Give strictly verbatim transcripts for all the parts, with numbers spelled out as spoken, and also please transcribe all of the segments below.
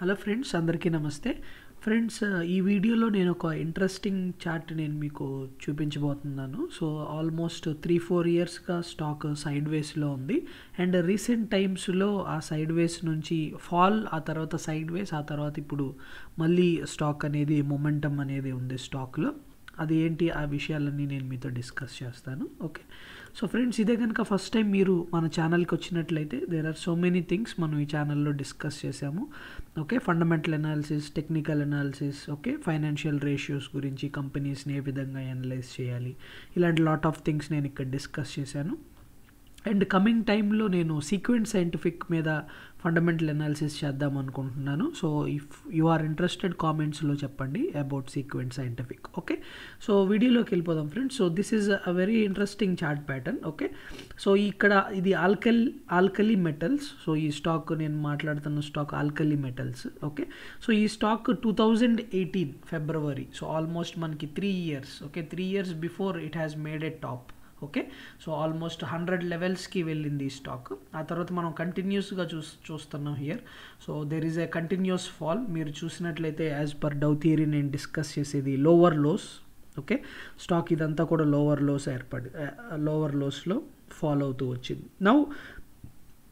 Hello friends అందరికీ నమస్తే friends ఈ వీడియోలో నేను ఒక ఇంట్రెస్టింగ్ చార్ట్ నేను మీకు చూపించబోతున్నాను సో ఆల్మోస్ట్ త్రీ ఫోర్ ఇయర్స్గా స్టాక్ సైడ్ వేస్లో ఉంది అండ్ రీసెంట్ టైమ్స్లో ఆ సైడ్ వేస్ నుంచి ఫాల్ ఆ తర్వాత సైడ్ వేస్ ఆ తర్వాత ఇప్పుడు మళ్ళీ స్టాక్ అనేది మొమెంటమ్ అనేది ఉంది స్టాక్లో అది ఏంటి ఆ విషయాలన్నీ నేను మీతో డిస్కస్ చేస్తాను ఓకే సో ఫ్రెండ్స్ ఇదే కనుక ఫస్ట్ టైం మీరు మన ఛానల్కి వచ్చినట్లయితే there are so many things మనం ఈ ఛానల్లో డిస్కస్ చేసాము okay fundamental analysis technical analysis okay financial ratios గురించి కంపెనీస్ని ఏ విధంగా అనలైజ్ చేయాలి ఇలాంటి లాట్ ఆఫ్ థింగ్స్ నేను ఇక్కడ డిస్కస్ చేశాను అండ్ కమింగ్ టైంలో నేను సీక్వెంట్ సైంటిఫిక్ మీద ఫండమెంటల్ అనాలిసిస్ చేద్దాం అనుకుంటున్నాను so if you are interested కామెంట్స్లో చెప్పండి about Sequent Scientific okay so వీడియోలోకి వెళ్ళిపోదాం friends so this is a very interesting chart pattern okay so ఇక్కడ ఇది ఆల్కల్ ఆల్కలీ మెటల్స్ సో ఈ స్టాక్ నేను మాట్లాడుతున్న stock Alkali Metals okay so ఈ stock two thousand eighteen February so almost మనకి three years okay three years before it has made a top okay so almost hundred లెవెల్స్కి వెళ్ళింది ఈ stock ఆ తర్వాత మనం కంటిన్యూస్గా చూ చూస్తున్నాం here so there is a continuous fall మీరు చూసినట్లయితే యాజ్ పర్ డౌ థియరీ నేను డిస్కస్ చేసేది లోవర్ లోస్ ఓకే స్టాక్ ఇదంతా కూడా లోవర్ లోస్ ఏర్పడి లోవర్ లోస్లో ఫాల్ అవుతూ వచ్చింది నౌ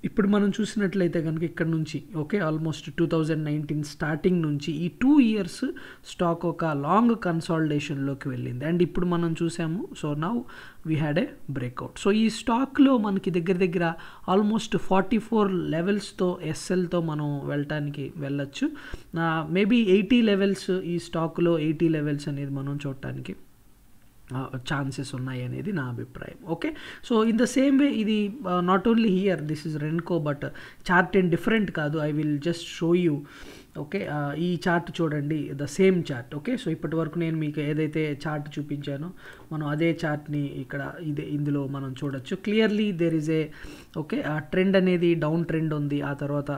ఇప్పుడు మనం చూసినట్లయితే కనుక ఇక్కడ నుంచి okay almost two thousand nineteen starting నుంచి ఈ టూ ఇయర్స్ స్టాక్ ఒక లాంగ్ కన్సాలిడేషన్లోకి వెళ్ళింది అండ్ ఇప్పుడు మనం చూసాము so now we had a breakout so ఈ స్టాక్లో మనకి దగ్గర దగ్గర ఆల్మోస్ట్ ఫార్టీ ఫోర్ లెవెల్స్తో ఎస్ఎల్తో మనం వెళ్ళటానికి వెళ్ళొచ్చు మేబీ ఎయిటీ లెవెల్స్ ఈ స్టాక్లో ఎయిటీ లెవెల్స్ అనేది మనం చూడటానికి ఛాన్సెస్ ఉన్నాయి అనేది నా అభిప్రాయం okay so in the same way ఇది not only here this is Renko but chart ఏం డిఫరెంట్ కాదు I will just show you okay ఈ చార్ట్ చూడండి the same chart okay so ఇప్పటి వరకు నేను మీకు ఏదైతే చార్ట్ చూపించానో మనం అదే చార్ట్ని ఇక్కడ ఇదే ఇందులో మనం చూడొచ్చు clearly there is a okay trend అనేది డౌన్ ట్రెండ్ ఉంది ఆ తర్వాత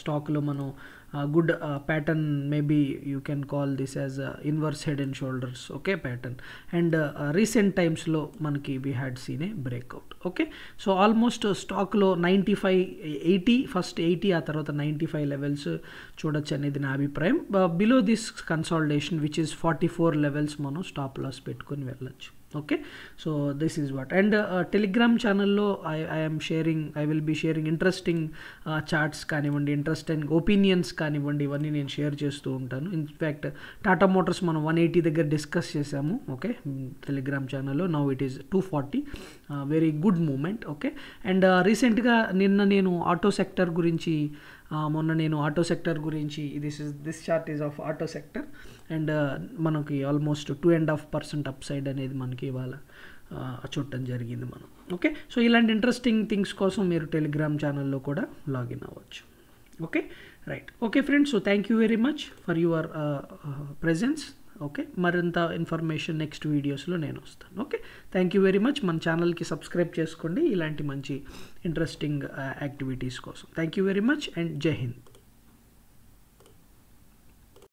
స్టాక్లో మనం good pattern maybe you can call this as inverse head and shoulders okay pattern and recent టైమ్స్లో మనకి we had seen a breakout okay so almost స్టాక్లో ninety five eighty first eighty ఆ తర్వాత నైంటీ ఫైవ్ లెవెల్స్ చూడొచ్చు అనేది నా అభిప్రాయం below this consolidation which is forty four levels మనం స్టాప్ లాస్ పెట్టుకొని వెళ్ళొచ్చు okay so this is what and Telegram ఛానల్లో I I'm sharing I will be sharing interesting charts కానివ్వండి ఇంట్రెస్టింగ్ ఒపీనియన్స్ కానివ్వండి ఇవన్నీ నేను షేర్ చేస్తూ ఉంటాను ఇన్ఫ్యాక్ట్ టాటా మోటార్స్ మనం వన్ ఎయిటీ దగ్గర డిస్కస్ చేసాము ఓకే టెలిగ్రామ్ ఛానల్లో now it is two forty very good moment okay and రీసెంట్గా నిన్న నేను ఆటో సెక్టర్ గురించి మొన్న నేను ఆటో సెక్టర్ గురించి this is this chart is of auto sector and మనకి almost two and half percent upside అనేది మనకి ఇవాళ చూడటం జరిగింది మనం ఓకే సో ఇలాంటి ఇంట్రెస్టింగ్ థింగ్స్ కోసం మీరు టెలిగ్రామ్ ఛానల్లో కూడా లాగిన్ అవ్వచ్చు okay right okay friends so thank you very much for your presence okay మరింత ఇన్ఫర్మేషన్ నెక్స్ట్ వీడియోస్లో నేను వస్తాను okay thank you very much మన ఛానల్కి సబ్స్క్రైబ్ చేసుకోండి ఇలాంటి మంచి ఇంట్రెస్టింగ్ యాక్టివిటీస్ కోసం thank you very much and జై హింద్.